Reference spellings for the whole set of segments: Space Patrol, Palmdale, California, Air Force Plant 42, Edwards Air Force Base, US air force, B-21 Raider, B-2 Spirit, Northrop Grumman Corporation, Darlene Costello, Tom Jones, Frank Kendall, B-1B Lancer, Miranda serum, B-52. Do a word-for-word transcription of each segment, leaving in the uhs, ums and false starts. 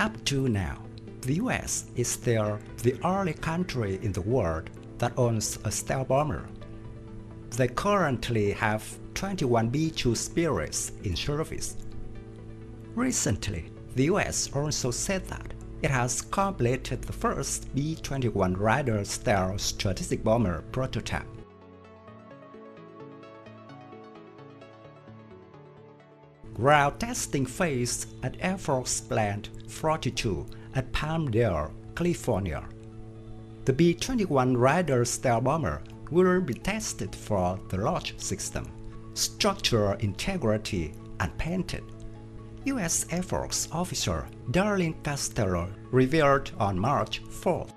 Up to now, the U S is still the only country in the world that owns a stealth bomber. They currently have twenty-one B two Spirits in service. Recently, the U S also said that it has completed the first B twenty-one Raider stealth strategic bomber prototype. Ground testing phase at Air Force Plant forty-two at Palmdale, California. The B twenty-one Raider stealth bomber will be tested for the launch system, structural integrity, and painted. U S Air Force officer Darlene Costello revealed on March fourth.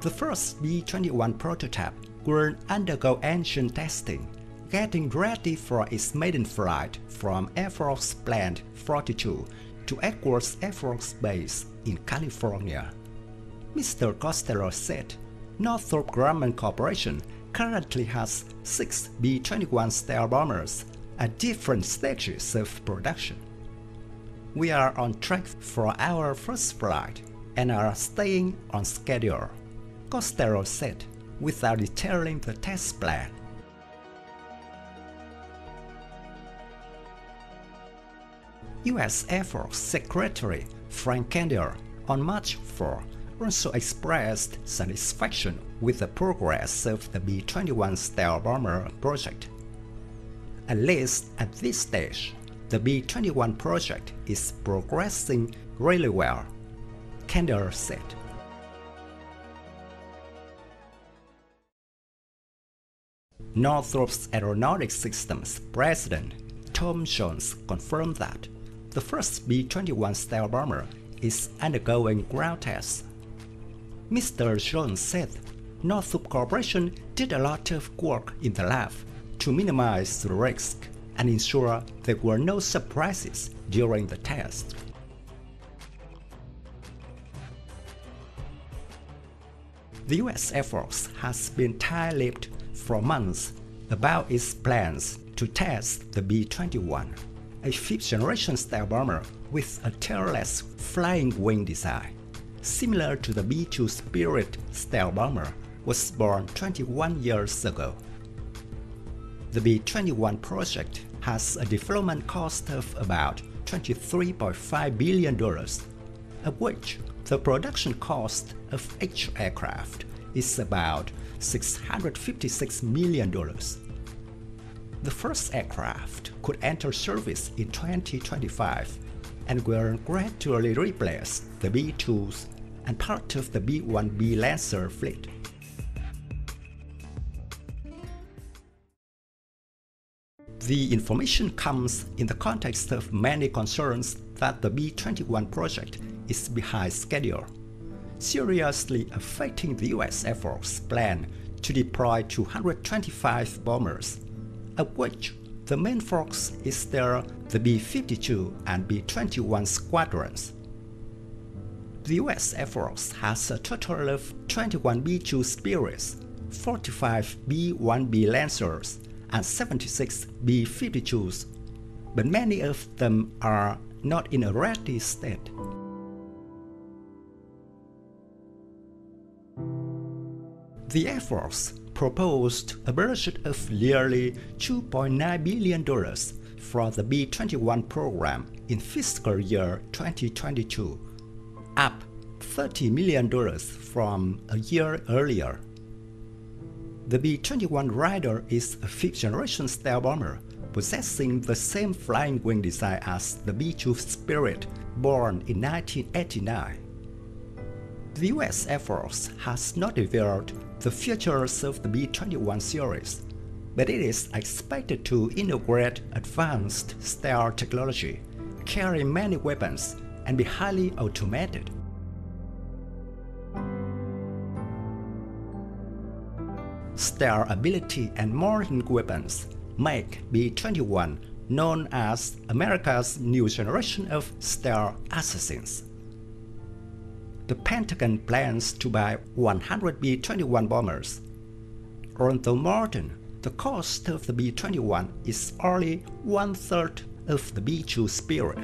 The first B twenty-one prototype will undergo engine testing, getting ready for its maiden flight from Air Force Plant forty-two to Edwards Air Force Base in California. Mister Costello said, Northrop Grumman Corporation currently has six B twenty-one stealth bombers at different stages of production. We are on track for our first flight and are staying on schedule, Costello said, without detailing the test plan. U S Air Force Secretary Frank Kendall on March fourth also expressed satisfaction with the progress of the B twenty-one stealth bomber project. At least at this stage, the B twenty-one project is progressing really well, Kendall said. Northrop's Aeronautics Systems President Tom Jones confirmed that the first B twenty-one stealth bomber is undergoing ground tests. Mister Jones said, Northrop Corporation did a lot of work in the lab to minimize the risk and ensure there were no surprises during the test. The U S Air Force has been tight-lipped for months about its plans to test the B twenty-one, a fifth-generation stealth bomber with a tailless flying wing design, similar to the B two Spirit stealth bomber, was born twenty-one years ago. The B twenty-one project has a development cost of about twenty-three point five billion dollars, of which the production cost of each aircraft is about six hundred fifty-six million dollars. The first aircraft could enter service in twenty twenty-five and will gradually replace the B twos and part of the B one B Lancer fleet. The information comes in the context of many concerns that the B twenty-one project is behind schedule, seriously affecting the U S Air Force's plan to deploy two hundred twenty-five bombers, of which the main focus is still the B fifty-two and B twenty-one squadrons. The U S Air Force has a total of twenty-one B two Spirits, forty-five B one B Lancers, and seventy-six B fifty-twos, but many of them are not in a ready state. The Air Force proposed a budget of nearly two point nine billion dollars for the B twenty-one program in fiscal year twenty twenty-two, up thirty million dollars from a year earlier. The B twenty-one Raider is a fifth-generation stealth bomber possessing the same flying wing design as the B two Spirit, born in nineteen eighty-nine. The U S Air Force has not revealed the features of the B twenty-one series, but it is expected to integrate advanced stealth technology, carry many weapons, and be highly automated. Stealth ability and modern weapons make B twenty-one known as America's new generation of stealth assassins. The Pentagon plans to buy one hundred B twenty-one bombers. Although modern, The cost of the B twenty-one is only one-third of the B two Spirit.